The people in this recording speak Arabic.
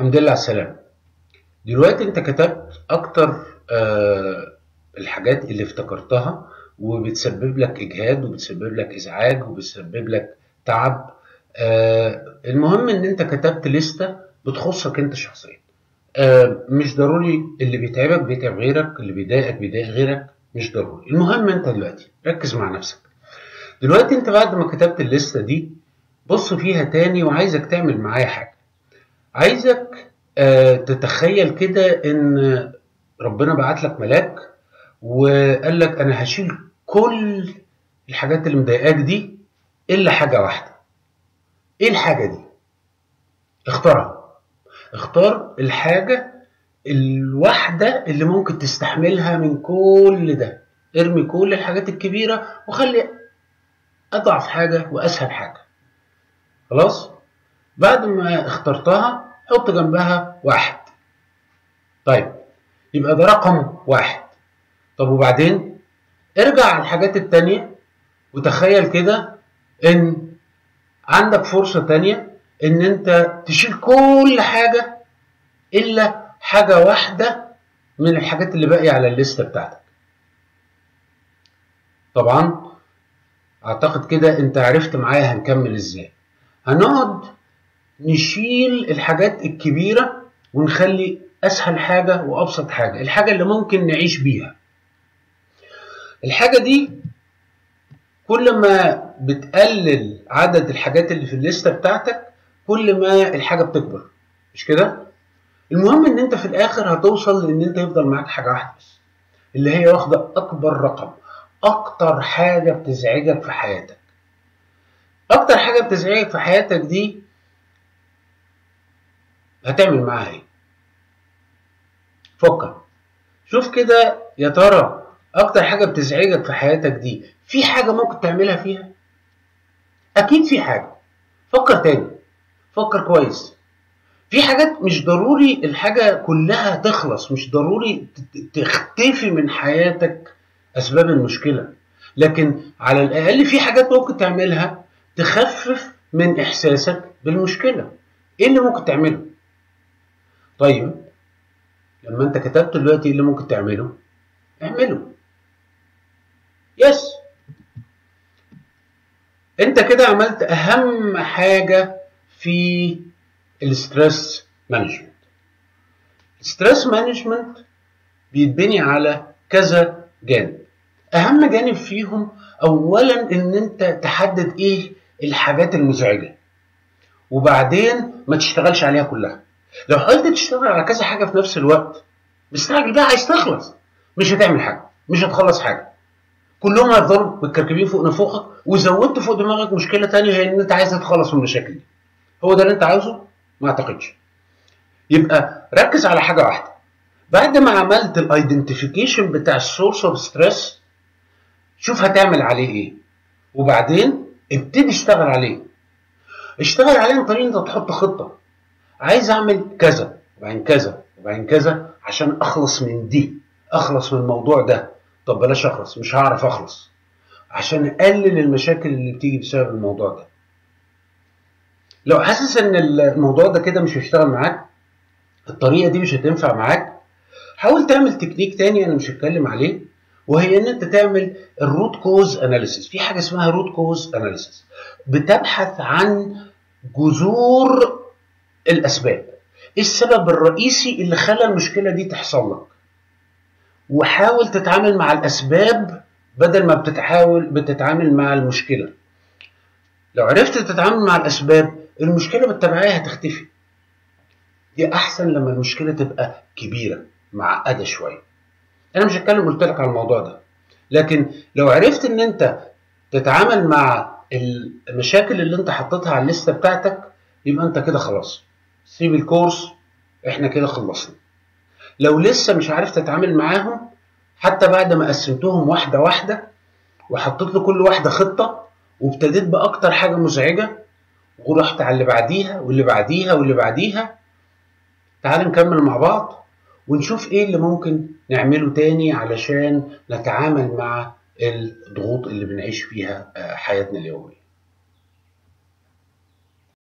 الحمد لله على السلامة. دلوقتي انت كتبت اكتر الحاجات اللي افتكرتها وبتسبب لك اجهاد وبتسبب لك ازعاج وبتسبب لك تعب. المهم ان انت كتبت لستة بتخصك انت شخصيا، مش ضروري اللي بيتعبك بيتعب غيرك، اللي بيضايقك بيضايق غيرك، مش ضروري. المهم انت دلوقتي ركز مع نفسك. دلوقتي انت بعد ما كتبت اللستة دي بص فيها تاني، وعايزك تعمل معايا حاجة. عايزك تتخيل كده ان ربنا بعت لك ملاك وقال لك انا هشيل كل الحاجات اللي مضايقاك دي الا حاجة واحدة. ايه الحاجة دي؟ اختارها. اختار الحاجة الواحدة اللي ممكن تستحملها من كل ده. ارمي كل الحاجات الكبيرة وخلي اضعف حاجة واسهل حاجة. خلاص؟ بعد ما اخترتها حط جنبها 1. طيب يبقى ده رقم 1. طب وبعدين ارجع على الحاجات التانية وتخيل كده ان عندك فرصة تانية ان انت تشيل كل حاجة الا حاجة واحدة من الحاجات اللي باقية على الليستة بتاعتك. طبعا اعتقد كده انت عرفت معايا هنكمل ازاي. هنقعد نشيل الحاجات الكبيرة ونخلي اسهل حاجة وابسط حاجة، الحاجة اللي ممكن نعيش بيها. الحاجة دي كل ما بتقلل عدد الحاجات اللي في الليستة بتاعتك كل ما الحاجة بتكبر، مش كده؟ المهم ان انت في الاخر هتوصل لان انت يفضل معاك حاجة واحدة بس اللي هي واخدة اكبر رقم، اكتر حاجة بتزعجك في حياتك. اكتر حاجة بتزعجك في حياتك دي هتعمل معاها ايه؟ فكر شوف كده، يا ترى اكتر حاجة بتزعجك في حياتك دي في حاجة ممكن تعملها فيها؟ اكيد في حاجة. فكر تاني، فكر كويس. في حاجات مش ضروري الحاجة كلها تخلص، مش ضروري تختفي من حياتك اسباب المشكلة، لكن على الاقل في حاجات ممكن تعملها تخفف من احساسك بالمشكلة. ايه اللي ممكن تعمله؟ طيب لما انت كتبت دلوقتي ايه اللي ممكن تعمله؟ اعمله. يس، انت كده عملت اهم حاجة في الستريس مانجمنت. الستريس مانجمنت بيتبني على كذا جانب. اهم جانب فيهم اولا ان انت تحدد ايه الحاجات المزعجة وبعدين ما تشتغلش عليها كلها. لو حاولت تشتغل على كذا حاجة في نفس الوقت مستعجل بقى عايز تخلص، مش هتعمل حاجة، مش هتخلص حاجة، كلهم هيفضلوا متكركبين فوق نافوخك وزودت فوق دماغك مشكلة تانية هي ان انت عايز تتخلص من المشاكل دي. هو ده اللي انت عاوزه؟ ما اعتقدش. يبقى ركز على حاجة واحدة. بعد ما عملت الايدنتيفيكيشن بتاع السورس اوف ستريس شوف هتعمل عليه ايه وبعدين ابتدي اشتغل عليه. اشتغل عليه عن طريق انت تحط خطة، عايز اعمل كذا وبعدين كذا وبعدين كذا عشان اخلص من دي، اخلص من الموضوع ده. طب بلاش اخلص، مش هعرف اخلص، عشان اقلل المشاكل اللي بتيجي بسبب الموضوع ده. لو حاسس ان الموضوع ده كده مش هيشتغل معاك، الطريقة دي مش هتنفع معاك، حاول تعمل تكنيك تاني انا مش هتكلم عليه، وهي ان انت تعمل الروت كوز اناليسيس. في حاجة اسمها روت كوز اناليسيس، بتبحث عن جذور الاسباب، ايه السبب الرئيسي اللي خلى المشكلة دي تحصل لك، وحاول تتعامل مع الاسباب بدل ما بتتعامل مع المشكله. لو عرفت تتعامل مع الاسباب المشكله بالتبعيه هتختفي. دي احسن لما المشكله تبقى كبيره معقده شويه. انا مش هتكلم قلت لك على الموضوع ده، لكن لو عرفت ان انت تتعامل مع المشاكل اللي انت حطيتها على الليسته بتاعتك يبقى انت كده خلاص سيب الكورس، احنا كده خلصنا. لو لسه مش عارف تتعامل معاهم حتى بعد ما قسمتهم واحدة واحدة وحطيت لكل واحدة خطة وابتديت بأكتر حاجة مزعجة ورحت على اللي بعديها واللي بعديها واللي بعديها، تعال نكمل مع بعض ونشوف ايه اللي ممكن نعمله تاني علشان نتعامل مع الضغوط اللي بنعيش فيها حياتنا اليومية.